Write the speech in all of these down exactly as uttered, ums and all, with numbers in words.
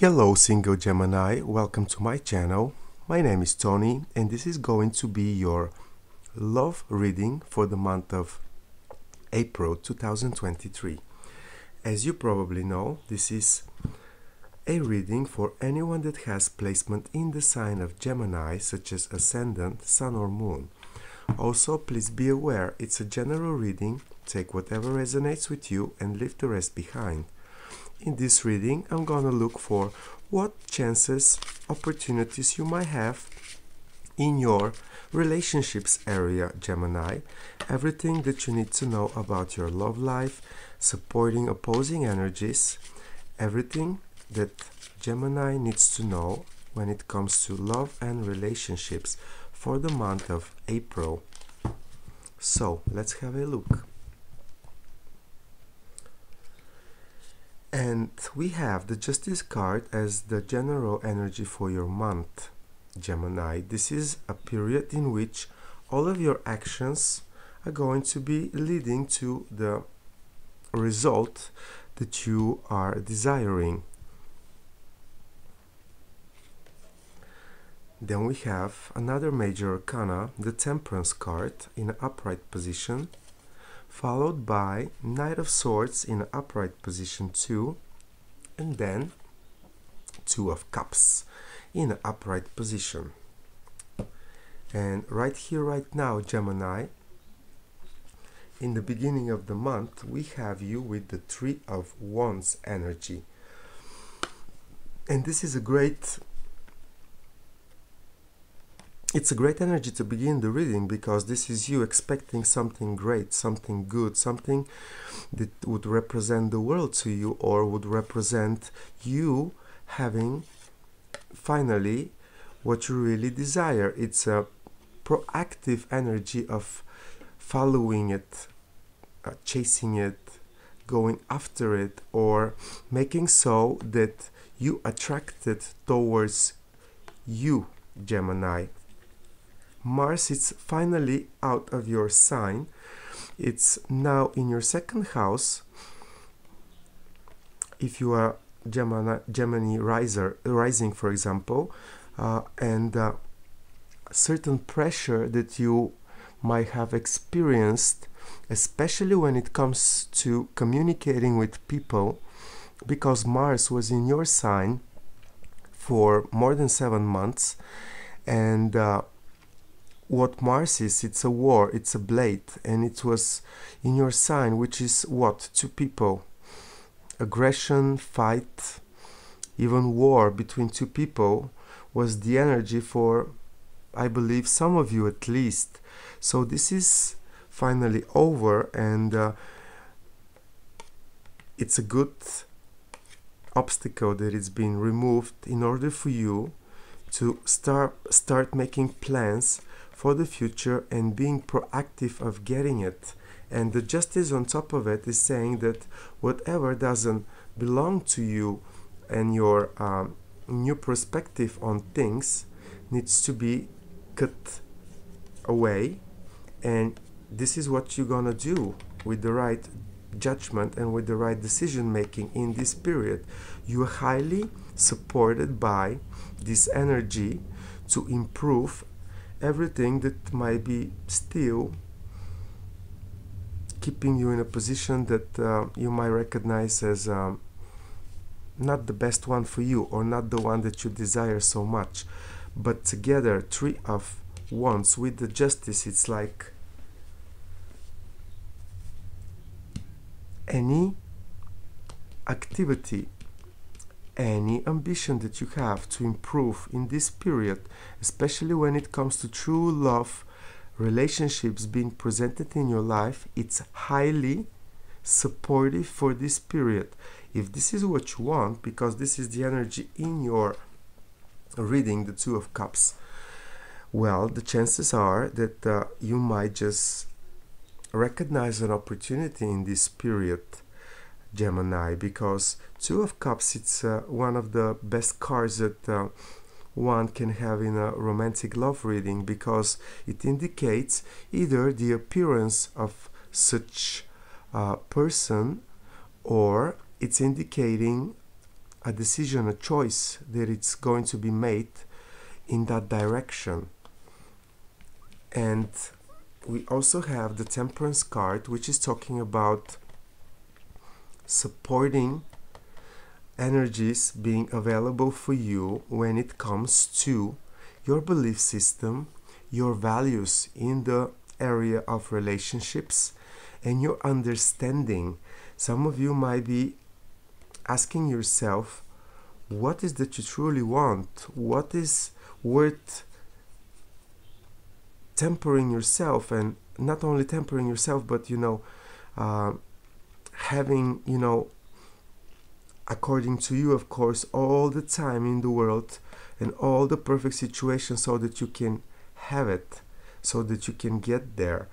Hello Single Gemini, welcome to my channel. My name is Tony and this is going to be your love reading for the month of April two thousand twenty-three. As you probably know, this is a reading for anyone that has placement in the sign of Gemini, such as Ascendant, Sun or Moon. Also, please be aware, it's a general reading. Take whatever resonates with you and leave the rest behind. In this reading, I'm gonna look for what chances, opportunities you might have in your relationships area, Gemini. Everything that you need to know about your love life, supporting opposing energies, everything that Gemini needs to know when it comes to love and relationships for the month of April. So, let's have a look. And we have the Justice card as the general energy for your month, Gemini. This is a period in which all of your actions are going to be leading to the result that you are desiring. Then we have another major arcana, the Temperance card in an upright position, followed by Knight of Swords in an upright position too, and then Two of Cups in an upright position. And right here, right now, Gemini, in the beginning of the month, we have you with the Three of Wands energy. And this is a great... It's a great energy to begin the reading, because this is you expecting something great, something good, something that would represent the world to you, or would represent you having finally what you really desire. It's a proactive energy of following it, uh, chasing it, going after it, or making so that you attract it towards you, Gemini. Mars is finally out of your sign. It's now in your second house. If you are Gemini, Gemini riser, rising, for example, uh, and uh, certain pressure that you might have experienced, especially when it comes to communicating with people, because Mars was in your sign for more than seven months, and uh, what Mars is, it's a war, it's a blade, and it was in your sign, which is what? Two people. Aggression, fight, even war between two people was the energy for, I believe, some of you at least. So this is finally over, and uh, it's a good obstacle that it's been removed in order for you to start, start making plans for the future and being proactive of getting it. And the Justice on top of it is saying that whatever doesn't belong to you and your um, new perspective on things needs to be cut away, and this is what you're gonna do with the right judgment and with the right decision making in this period. You are highly supported by this energy to improve everything that might be still keeping you in a position that uh, you might recognize as um, not the best one for you, or not the one that you desire so much. But together, Three of Wands with the Justice, it's like any activity, any ambition that you have to improve in this period, especially when it comes to true love relationships being presented in your life, it's highly supportive for this period. If this is what you want, because this is the energy in your reading, the Two of Cups, well, the chances are that uh, you might just recognize an opportunity in this period, Gemini, because Two of Cups, it's uh, one of the best cards that uh, one can have in a romantic love reading, because it indicates either the appearance of such a uh, person, or it's indicating a decision, a choice that it's going to be made in that direction. And we also have the Temperance card, which is talking about supporting energies being available for you when it comes to your belief system, your values in the area of relationships, and your understanding. Some of you might be asking yourself, what is that you truly want? What is worth tempering yourself, and not only tempering yourself, but you know, uh, having, you know, according to you, of course, all the time in the world and all the perfect situation so that you can have it, so that you can get there.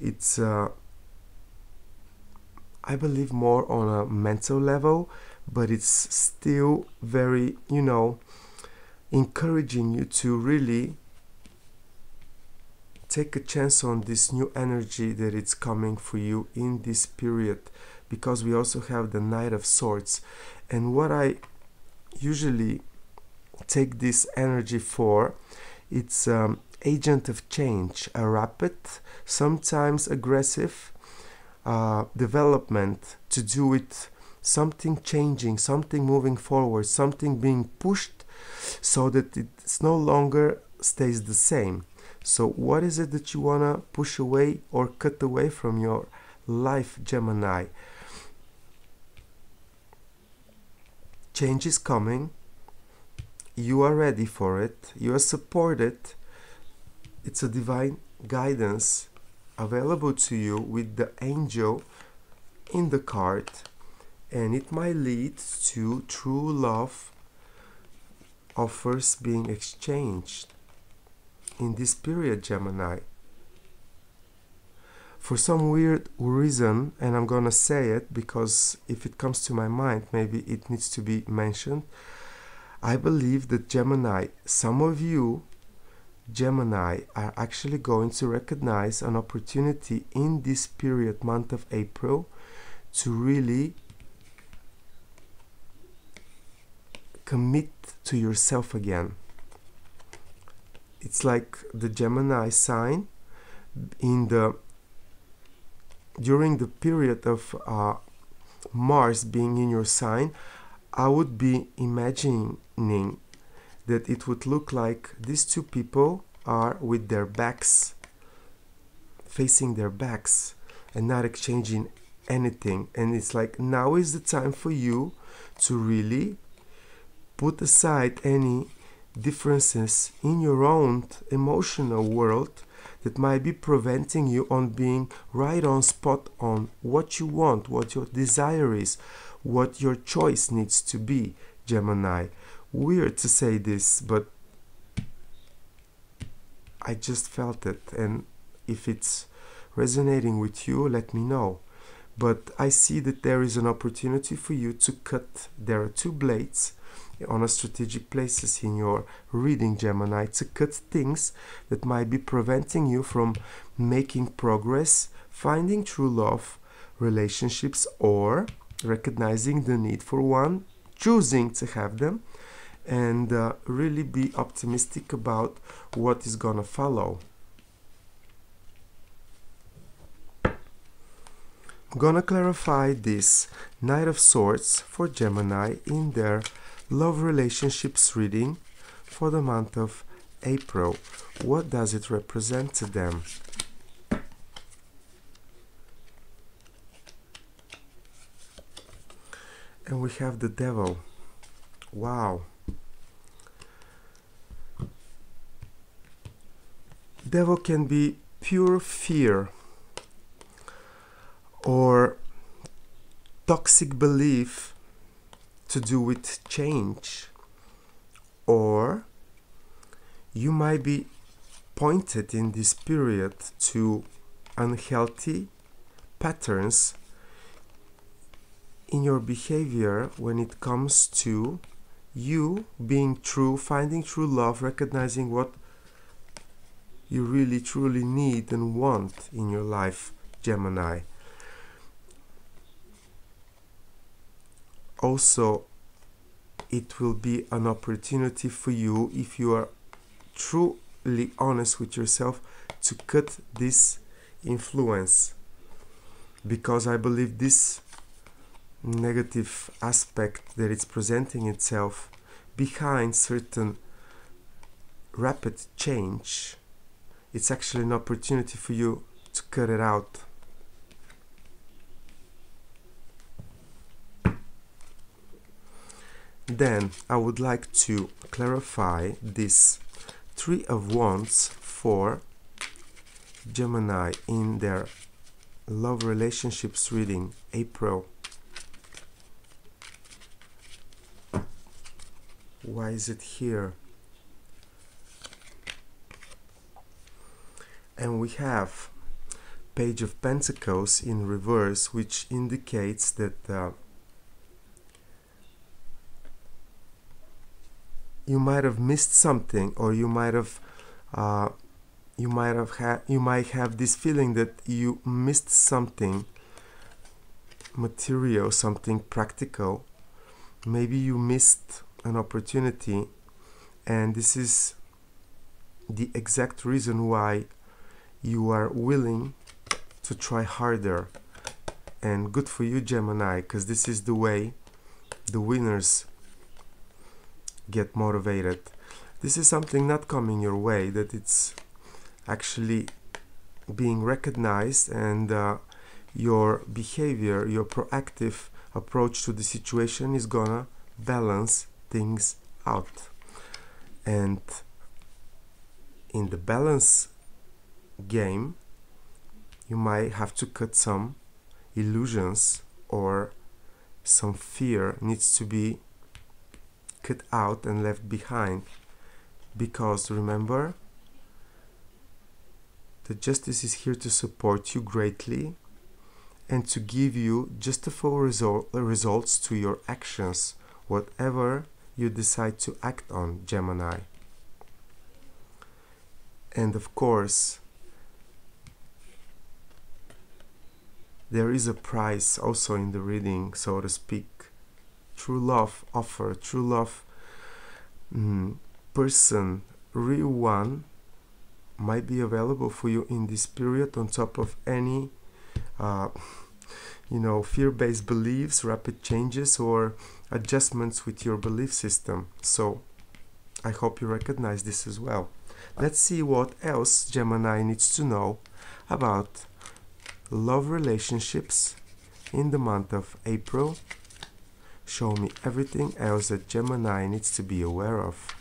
It's uh, I believe more on a mental level, but it's still very, you know, encouraging you to really take a chance on this new energy that it's coming for you in this period, because we also have the Knight of Swords. And what I usually take this energy for, it's um, agent of change, a rapid, sometimes aggressive uh, development to do with something changing, something moving forward, something being pushed so that it's no longer stays the same. So what is it that you want to push away or cut away from your life, Gemini? Change is coming. You are ready for it. You are supported. It's a divine guidance available to you with the angel in the card, and it might lead to true love offers being exchanged in this period, Gemini. For some weird reason, and I'm gonna say it because if it comes to my mind, maybe it needs to be mentioned, I believe that Gemini, some of you Gemini are actually going to recognize an opportunity in this period, month of April, to really commit to yourself again. It's like the Gemini sign in the during the period of uh, Mars being in your sign, I would be imagining that it would look like these two people are with their backs, facing their backs and not exchanging anything. And it's like, now is the time for you to really put aside any differences in your own emotional world that might be preventing you on being right on spot on what you want, what your desire is, what your choice needs to be, Gemini. Weird to say this, but I just felt it, and if it's resonating with you, let me know. But I see that there is an opportunity for you to cut. There are two blades on a strategic places in your reading, Gemini, to cut things that might be preventing you from making progress, finding true love, relationships, or recognizing the need for one, choosing to have them, and uh, really be optimistic about what is gonna follow. I'm gonna clarify this Knight of Swords for Gemini in their love relationships reading for the month of April. What does it represent to them? And we have the Devil. Wow. Devil can be pure fear or toxic belief to do with change, or you might be pointed in this period to unhealthy patterns in your behavior when it comes to you being true, finding true love, recognizing what you really truly need and want in your life, Gemini. Also, it will be an opportunity for you, if you are truly honest with yourself, to cut this influence, because I believe this negative aspect that it's presenting itself behind certain rapid change, it's actually an opportunity for you to cut it out. Then I would like to clarify this Three of Wands for Gemini in their love relationships reading April. Why is it here? And we have Page of Pentacles in reverse, which indicates that uh, you might have missed something, or you might have uh, you might have had you might have this feeling that you missed something material, something practical. Maybe you missed an opportunity, and this is the exact reason why you are willing to try harder. And good for you, Gemini, because this is the way the winners get motivated. This is something not coming your way, that it's actually being recognized, and uh, your behavior, your proactive approach to the situation is gonna balance things out. And in the balance game, you might have to cut some illusions, or some fear needs to be cut out and left behind, because remember, the justice is here to support you greatly and to give you justifiable result, results to your actions, whatever you decide to act on, Gemini. And of course, there is a price also in the reading, so to speak. True love offer, true love mm, person, real one, might be available for you in this period, on top of any uh, you know, fear-based beliefs, rapid changes or adjustments with your belief system. So I hope you recognize this as well. Let's see what else Gemini needs to know about love relationships in the month of April. Show me everything else that Gemini needs to be aware of.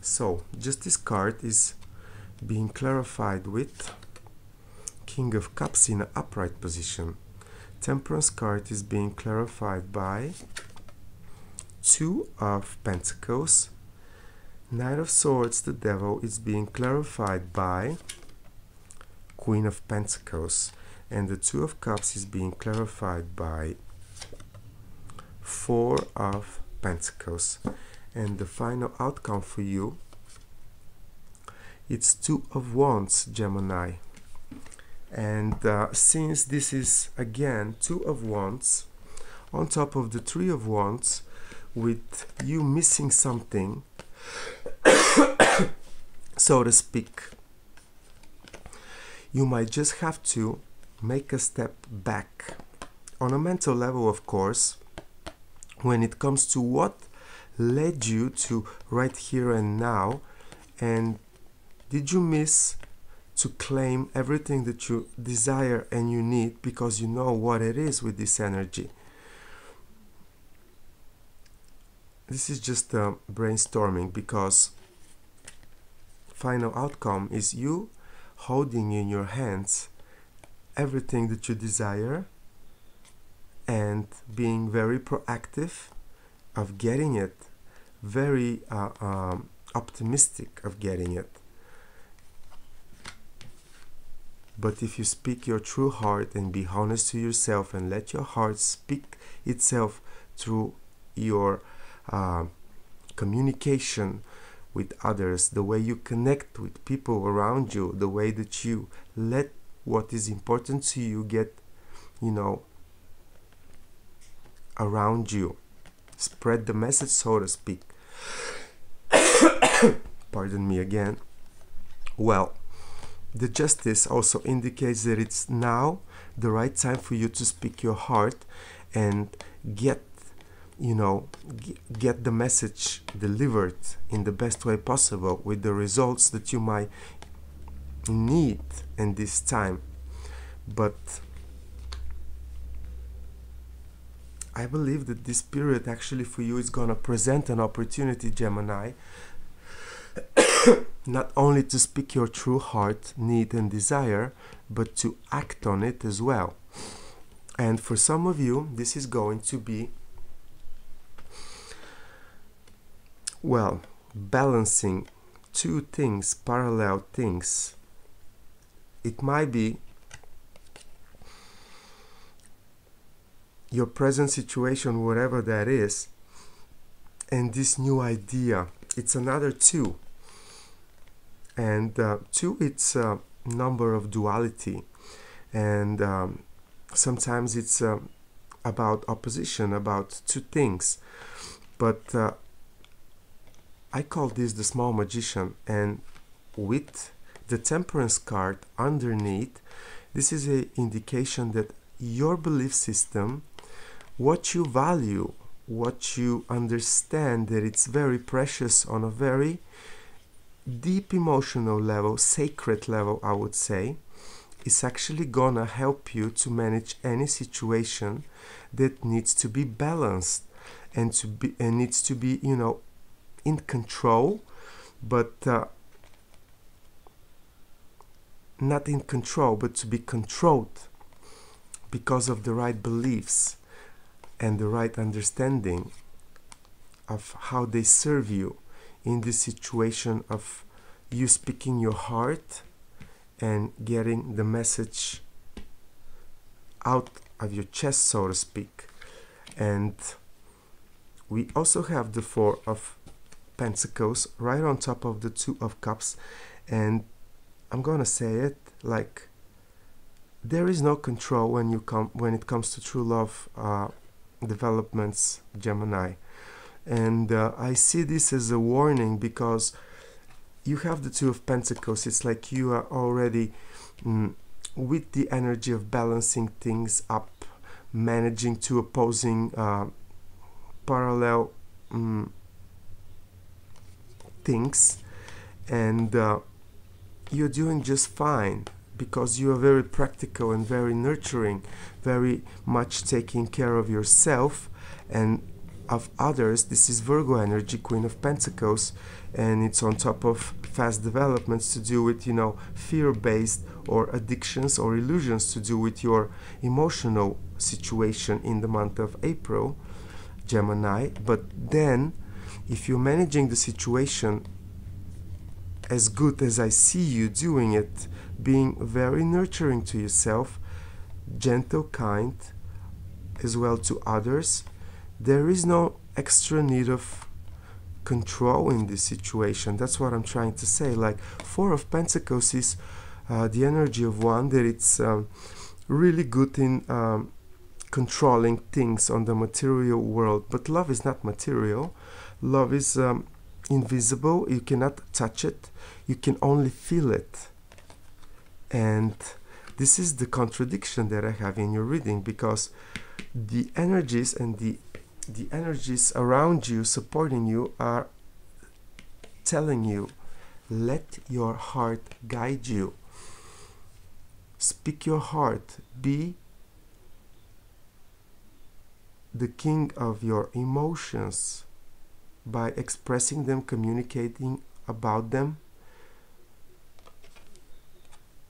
So, just this card is being clarified with King of Cups in an upright position. Temperance card is being clarified by Two of Pentacles. Knight of Swords, the Devil, is being clarified by Queen of Pentacles, and the Two of Cups is being clarified by Four of Pentacles. And the final outcome for you, it's Two of Wands, Gemini. And uh, since this is again Two of Wands on top of the Three of Wands, with you missing something, so to speak, you might just have to make a step back on a mental level, of course, when it comes to what led you to right here and now, and did you miss to claim everything that you desire and you need, because you know what it is with this energy. This is just uh, brainstorming, because final outcome is you holding in your hands everything that you desire and being very proactive of getting it, very uh, um, optimistic of getting it. But if you speak your true heart and be honest to yourself and let your heart speak itself through your Uh, communication with others, the way you connect with people around you, the way that you let what is important to you get, you know, around you. Spread the message, so to speak. Pardon me again. Well, the justice also indicates that it's now the right time for you to speak your heart and get, you know, get the message delivered in the best way possible with the results that you might need in this time. But I believe that this period actually for you is gonna present an opportunity, Gemini, not only to speak your true heart, need and desire, but to act on it as well. And for some of you, this is going to be, well, balancing two things, parallel things. It might be your present situation, whatever that is, and this new idea. It's another two, and uh, two, it's a number of duality, and um, sometimes it's uh, about opposition, about two things. But uh, I call this the small magician, and with the temperance card underneath, this is an indication that your belief system, what you value, what you understand, that it's very precious on a very deep emotional level, sacred level, I would say, is actually gonna help you to manage any situation that needs to be balanced and to be and needs to be, you know, in control, but uh, not in control, but to be controlled because of the right beliefs and the right understanding of how they serve you in this situation of you speaking your heart and getting the message out of your chest, so to speak. And we also have the Four of Pentacles right on top of the Two of Cups, and I'm gonna say it like, there is no control when you come when it comes to true love uh, developments, Gemini. And uh, I see this as a warning, because you have the Two of Pentacles. It's like you are already mm, with the energy of balancing things up, managing two opposing uh, parallel mm, things, and uh, you're doing just fine, because you are very practical and very nurturing, very much taking care of yourself and of others. This is Virgo energy, Queen of Pentacles, and it's on top of fast developments to do with, you know, fear-based or addictions or illusions to do with your emotional situation in the month of April, Gemini. But then, if you're managing the situation as good as I see you doing it, being very nurturing to yourself, gentle, kind as well to others, there is no extra need of control in this situation. That's what I'm trying to say. Like, Four of Pentacles is uh, the energy of one, that it's um, really good in um, controlling things on the material world, but love is not material. Love is um, invisible. You cannot touch it, you can only feel it. And this is the contradiction that I have in your reading, because the energies and the the energies around you supporting you are telling you, let your heart guide you, speak your heart, be the king of your emotions by expressing them, communicating about them,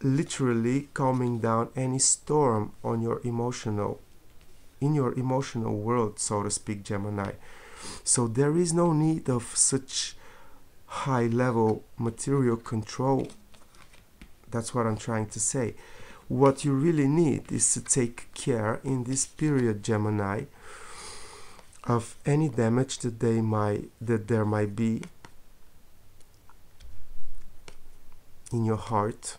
literally calming down any storm on your emotional in your emotional world, so to speak, Gemini. So there is no need of such high level material control. That's what I'm trying to say. What you really need is to take care in this period, Gemini, of any damage that they might that there might be in your heart,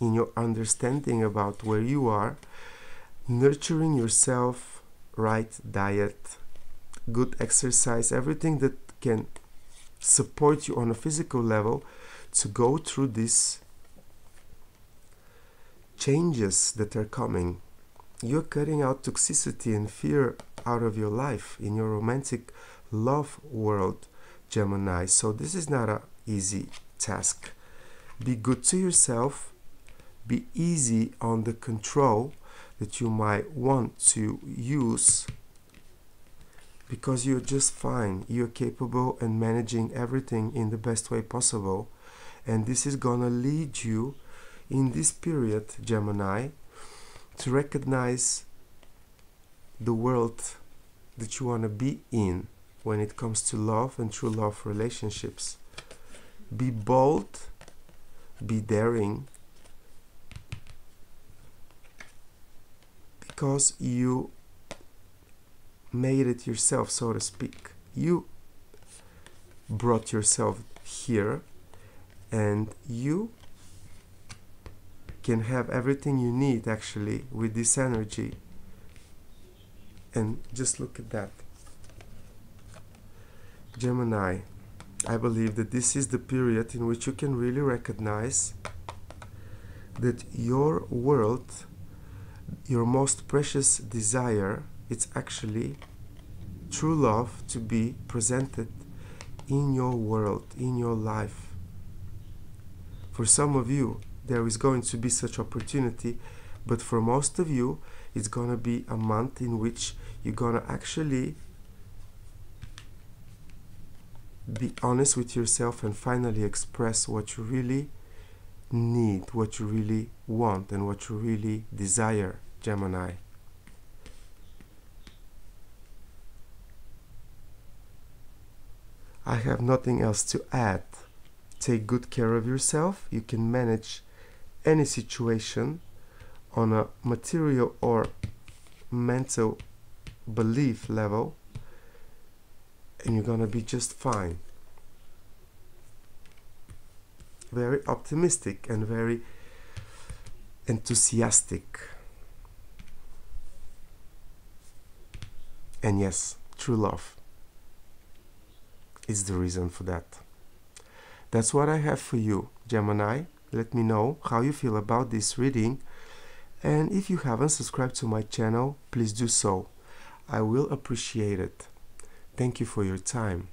in your understanding about where you are, nurturing yourself, right diet, good exercise, everything that can support you on a physical level to go through these changes that are coming. You're cutting out toxicity and fear out of your life in your romantic love world, Gemini. So this is not an easy task. Be good to yourself. Be easy on the control that you might want to use, because you're just fine. You're capable and managing everything in the best way possible. And this is gonna lead you in this period, Gemini, to recognize the world that you want to be in when it comes to love and true love relationships. Be bold, be daring, because you made it yourself, so to speak. You brought yourself here, and you can have everything you need actually with this energy. And just look at that, Gemini. I believe that this is the period in which you can really recognize that your world, your most precious desire, it's actually true love to be presented in your world, in your life. For some of you, there is going to be such opportunity, but for most of you, it's going to be a month in which you're going to actually be honest with yourself and finally express what you really need, what you really want, and what you really desire, Gemini. I have nothing else to add. Take good care of yourself. You can manage any situation on a material or mental belief level, and you're gonna be just fine. Very optimistic and very enthusiastic. And yes, true love is the reason for that. That's what I have for you, Gemini. Let me know how you feel about this reading. And if you haven't subscribed to my channel, please do so. I will appreciate it. Thank you for your time.